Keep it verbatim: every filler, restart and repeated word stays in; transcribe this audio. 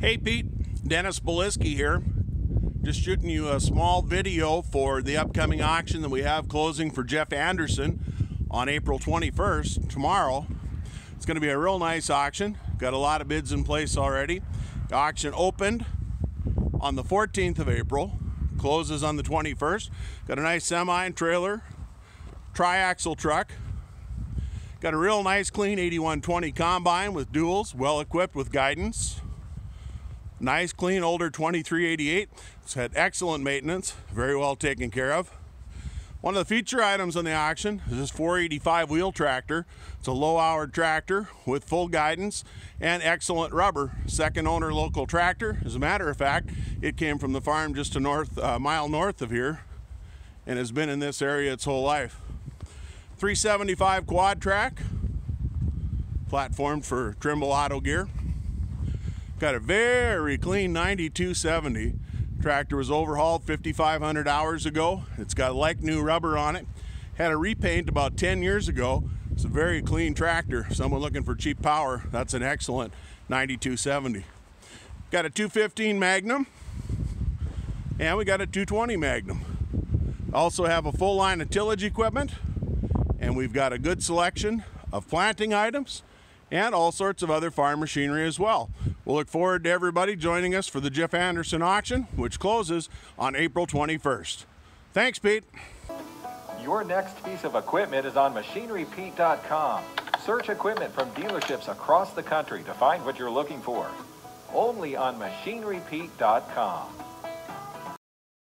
Hey Pete, Dennis Biliske here. Just shooting you a small video for the upcoming auction that we have closing for Jeff Anderson on April twenty-first, tomorrow. It's going to be a real nice auction. Got a lot of bids in place already. The auction opened on the fourteenth of April, closes on the twenty-first. Got a nice semi and trailer, tri-axle truck. Got a real nice clean eighty-one twenty combine with duals, well equipped with guidance. Nice clean older twenty-three eighty-eight. It's had excellent maintenance, very well taken care of. One of the feature items on the auction is this four eighty-five wheel tractor. It's a low-hour tractor with full guidance and excellent rubber. Second owner local tractor. As a matter of fact, it came from the farm just a north, uh, mile north of here, and has been in this area its whole life. three seventy-five quad track, platformed for Trimble auto gear. Got a very clean ninety-two seventy. Tractor was overhauled fifty-five hundred hours ago. It's got like new rubber on it. Had a repaint about ten years ago. It's a very clean tractor. If someone looking for cheap power, that's an excellent ninety-two seventy. Got a two fifteen Magnum, and we got a two twenty Magnum. Also have a full line of tillage equipment, and we've got a good selection of planting items and all sorts of other farm machinery as well. We'll look forward to everybody joining us for the Jeff Anderson auction, which closes on April twenty-first. Thanks, Pete. Your next piece of equipment is on Machinery Pete dot com. Search equipment from dealerships across the country to find what you're looking for. Only on Machinery Pete dot com.